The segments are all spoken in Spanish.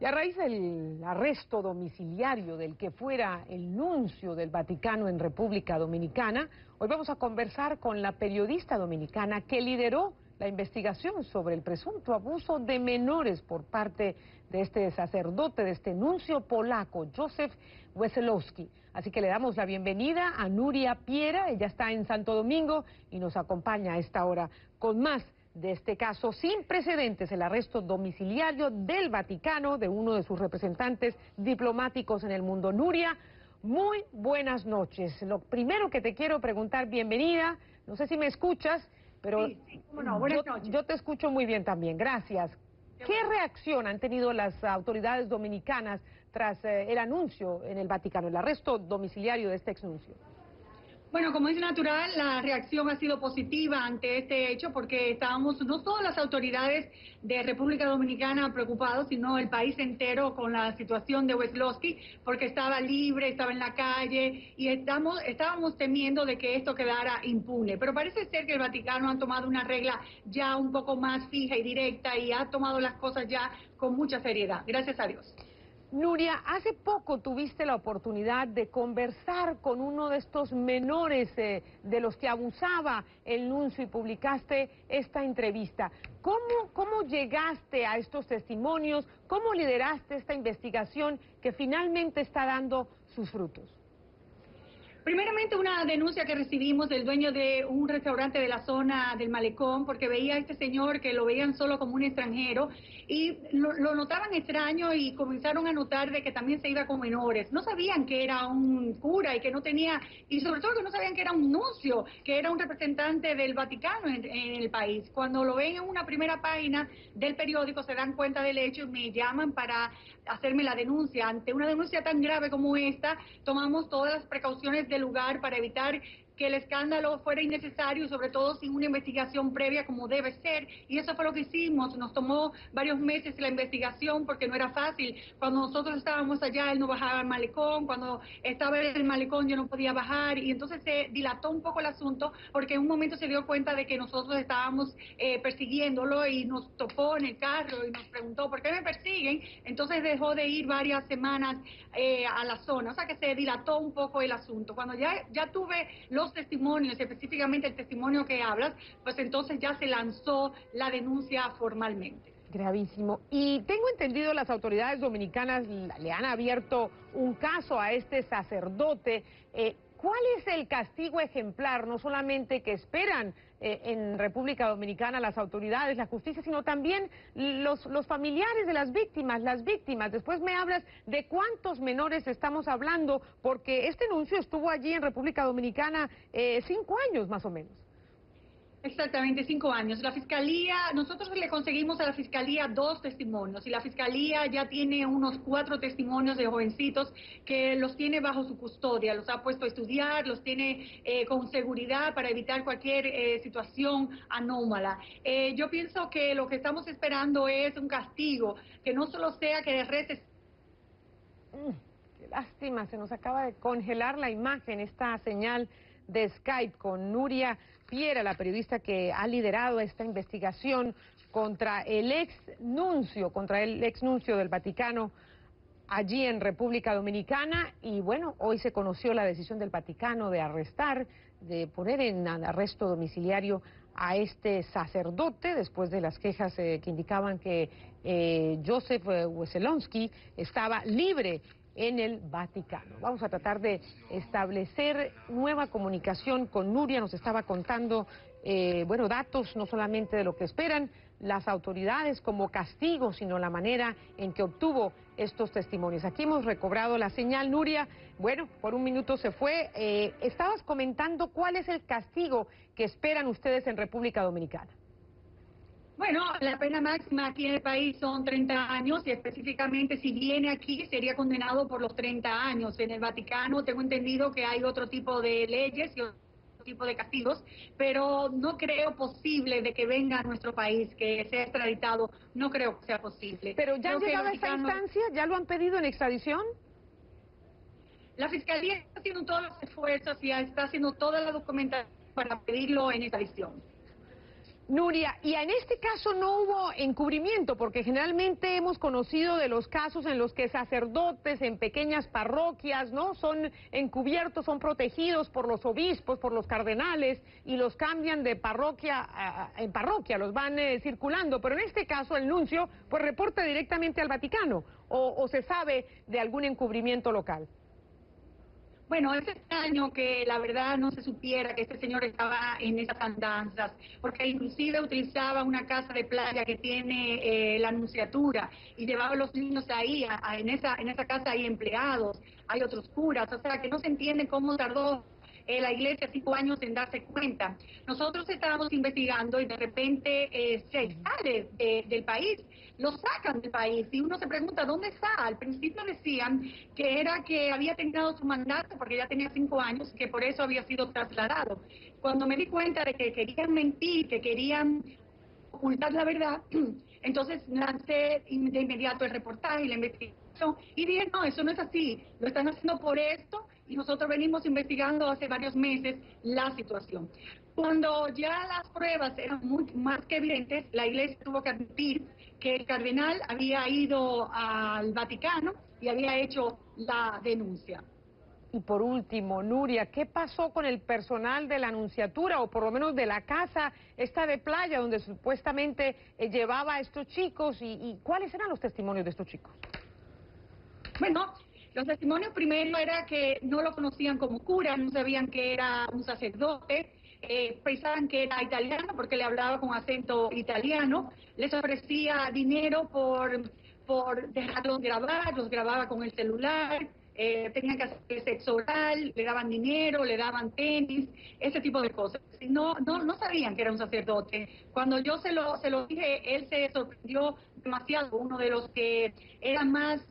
Y a raíz del arresto domiciliario del que fuera el nuncio del Vaticano en República Dominicana, hoy vamos a conversar con la periodista dominicana que lideró la investigación sobre el presunto abuso de menores por parte de este sacerdote, de este nuncio polaco, Josef Wesolowski. Así que le damos la bienvenida a Nuria Piera, ella está en Santo Domingo y nos acompaña a esta hora con más de este caso sin precedentes, el arresto domiciliario del Vaticano de uno de sus representantes diplomáticos en el mundo. Nuria, muy buenas noches. Lo primero que te quiero preguntar, bienvenida, no sé si me escuchas, pero sí, cómo no. Buenas noches. Yo te escucho muy bien también, gracias. ¿Qué reacción han tenido las autoridades dominicanas tras el anuncio en el Vaticano, el arresto domiciliario de este exnuncio? Bueno, como es natural, la reacción ha sido positiva ante este hecho porque estábamos no solo las autoridades de República Dominicana preocupados, sino el país entero con la situación de Wesolowski, porque estaba libre, estaba en la calle y estábamos temiendo de que esto quedara impune. Pero parece ser que el Vaticano ha tomado una regla ya un poco más fija y directa y ha tomado las cosas ya con mucha seriedad. Gracias a Dios. Nuria, hace poco tuviste la oportunidad de conversar con uno de estos menores de los que abusaba el nuncio y publicaste esta entrevista. ¿Cómo llegaste a estos testimonios? ¿Cómo lideraste esta investigación que finalmente está dando sus frutos? Primeramente una denuncia que recibimos del dueño de un restaurante de la zona del Malecón, porque veía a este señor que lo veían solo como un extranjero y lo notaban extraño y comenzaron a notar de que también se iba con menores. No sabían que era un cura y que no tenía, y sobre todo que no sabían que era un nuncio, que era un representante del Vaticano en el país. Cuando lo ven en una primera página del periódico se dan cuenta del hecho y me llaman para hacerme la denuncia. Ante una denuncia tan grave como esta, tomamos todas las precauciones de lugar para evitar que el escándalo fuera innecesario, sobre todo sin una investigación previa como debe ser, y eso fue lo que hicimos. Nos tomó varios meses la investigación porque no era fácil. Cuando nosotros estábamos allá, él no bajaba al malecón, cuando estaba en el malecón yo no podía bajar, y entonces se dilató un poco el asunto porque en un momento se dio cuenta de que nosotros estábamos persiguiéndolo y nos topó en el carro y nos preguntó ¿por qué me persiguen? Entonces dejó de ir varias semanas a la zona, o sea que se dilató un poco el asunto. Cuando ya tuve los testimonios, específicamente el testimonio que hablas, pues entonces ya se lanzó la denuncia formalmente. Gravísimo. Y tengo entendido las autoridades dominicanas le han abierto un caso a este sacerdote. ¿Cuál es el castigo ejemplar, no solamente que esperan en República Dominicana las autoridades, la justicia, sino también los familiares de las víctimas, Después me hablas de cuántos menores estamos hablando, porque este nuncio estuvo allí en República Dominicana 5 años más o menos. Exactamente, 5 años. La Fiscalía, nosotros le conseguimos a la Fiscalía 2 testimonios y la Fiscalía ya tiene unos 4 testimonios de jovencitos que los tiene bajo su custodia, los ha puesto a estudiar, los tiene con seguridad para evitar cualquier situación anómala. Yo pienso que lo que estamos esperando es un castigo, que no solo sea que derreces. Qué lástima, se nos acaba de congelar la imagen, esta señal de Skype con Nuria Piera, la periodista que ha liderado esta investigación contra el ex nuncio del Vaticano allí en República Dominicana. Y bueno, hoy se conoció la decisión del Vaticano de arrestar, de poner en arresto domiciliario a este sacerdote después de las quejas que indicaban que Josef Wesolowski estaba libre en el Vaticano. Vamos a tratar de establecer nueva comunicación con Nuria. Nos estaba contando, bueno, datos no solamente de lo que esperan las autoridades como castigo, sino la manera en que obtuvo estos testimonios. Aquí hemos recobrado la señal, Nuria. Bueno, por un minuto se fue. Estabas comentando cuál es el castigo que esperan ustedes en República Dominicana. Bueno, la pena máxima aquí en el país son 30 años y específicamente si viene aquí sería condenado por los 30 años. En el Vaticano tengo entendido que hay otro tipo de leyes y tipo de castigos, pero no creo posible de que venga a nuestro país, que sea extraditado, no creo que sea posible. ¿Pero ya han llegado a esa instancia? ¿Ya lo han pedido en extradición? La Fiscalía está haciendo todos los esfuerzos y está haciendo toda la documentación para pedirlo en extradición. Nuria, y en este caso no hubo encubrimiento, porque generalmente hemos conocido de los casos en los que sacerdotes en pequeñas parroquias, ¿no?, son encubiertos, son protegidos por los obispos, por los cardenales, y los cambian de parroquia en parroquia, los van circulando, pero en este caso el nuncio pues reporta directamente al Vaticano, o se sabe de algún encubrimiento local. Bueno, es extraño que la verdad no se supiera que este señor estaba en esas andanzas, porque inclusive utilizaba una casa de playa que tiene la nunciatura y llevaba a los niños ahí, en esa casa hay empleados, hay otros curas, o sea que no se entiende cómo tardó la iglesia 5 años en darse cuenta. Nosotros estábamos investigando y de repente se sale del país, lo sacan del país y uno se pregunta dónde está. Al principio decían que era que había terminado su mandato porque ya tenía 5 años, que por eso había sido trasladado. Cuando me di cuenta de que querían mentir, que querían ocultar la verdad, entonces lancé de inmediato el reportaje y la investigación y dije, no, eso no es así, lo están haciendo por esto. Y nosotros venimos investigando hace varios meses la situación. Cuando ya las pruebas eran más que evidentes, la iglesia tuvo que admitir que el cardenal había ido al Vaticano y había hecho la denuncia. Y por último, Nuria, ¿qué pasó con el personal de la nunciatura, o por lo menos de la casa esta de playa donde supuestamente llevaba a estos chicos? ¿Y cuáles eran los testimonios de estos chicos? Bueno, los testimonios primero era que no lo conocían como cura, no sabían que era un sacerdote, pensaban que era italiano porque le hablaba con acento italiano, les ofrecía dinero por dejarlos grabar, los grababa con el celular, tenían que hacer sexo oral, le daban dinero, le daban tenis, ese tipo de cosas. No sabían que era un sacerdote. Cuando yo se lo dije, él se sorprendió demasiado, uno de los que era más...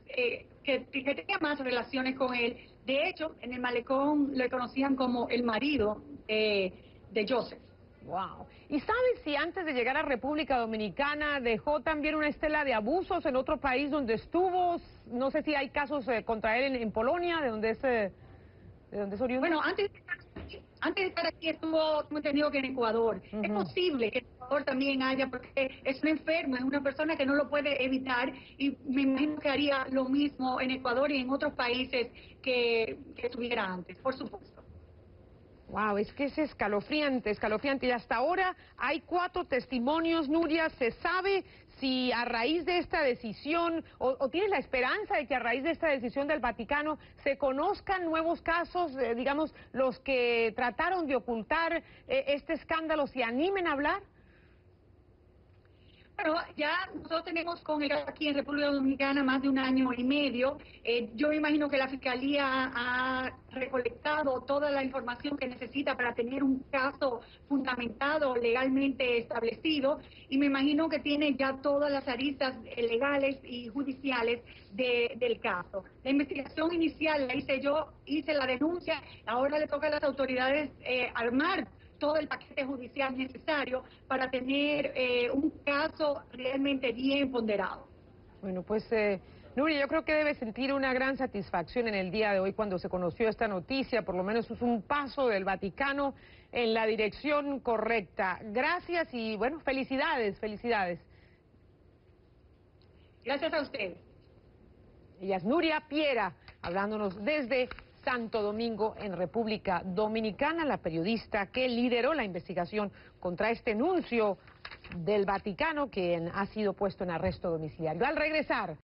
Que tenía más relaciones con él. De hecho, en el malecón le conocían como el marido de Josef. Wow. ¿Y sabes si antes de llegar a República Dominicana dejó también una estela de abusos en otro país donde estuvo? No sé si hay casos contra él en Polonia, de donde es oriundo. Bueno, antes de estar aquí estuvo, tengo entendido que en Ecuador. Es posible que en Ecuador también haya, porque es un enfermo, es una persona que no lo puede evitar, y me imagino que haría lo mismo en Ecuador y en otros países que estuviera antes, por supuesto. Wow, es que es escalofriante, escalofriante. Y hasta ahora hay 4 testimonios, Nuria. ¿Se sabe si a raíz de esta decisión, o tienes la esperanza de que a raíz de esta decisión del Vaticano se conozcan nuevos casos, digamos, los que trataron de ocultar este escándalo, se animen a hablar? Bueno, ya nosotros tenemos con el caso aquí en República Dominicana más de 1 año y medio. Yo imagino que la Fiscalía ha recolectado toda la información que necesita para tener un caso fundamentado, legalmente establecido, y me imagino que tiene ya todas las aristas legales y judiciales del caso. La investigación inicial la hice yo, hice la denuncia, ahora le toca a las autoridades armar todo el paquete judicial necesario para tener un caso realmente bien ponderado. Bueno, pues, Nuria, yo creo que debe sentir una gran satisfacción en el día de hoy cuando se conoció esta noticia. Por lo menos es un paso del Vaticano en la dirección correcta. Gracias y, bueno, felicidades, felicidades. Gracias a usted. Ella es Nuria Piera, hablándonos desde Santo Domingo, en República Dominicana, la periodista que lideró la investigación contra este nuncio del Vaticano, quien ha sido puesto en arresto domiciliario. Al regresar...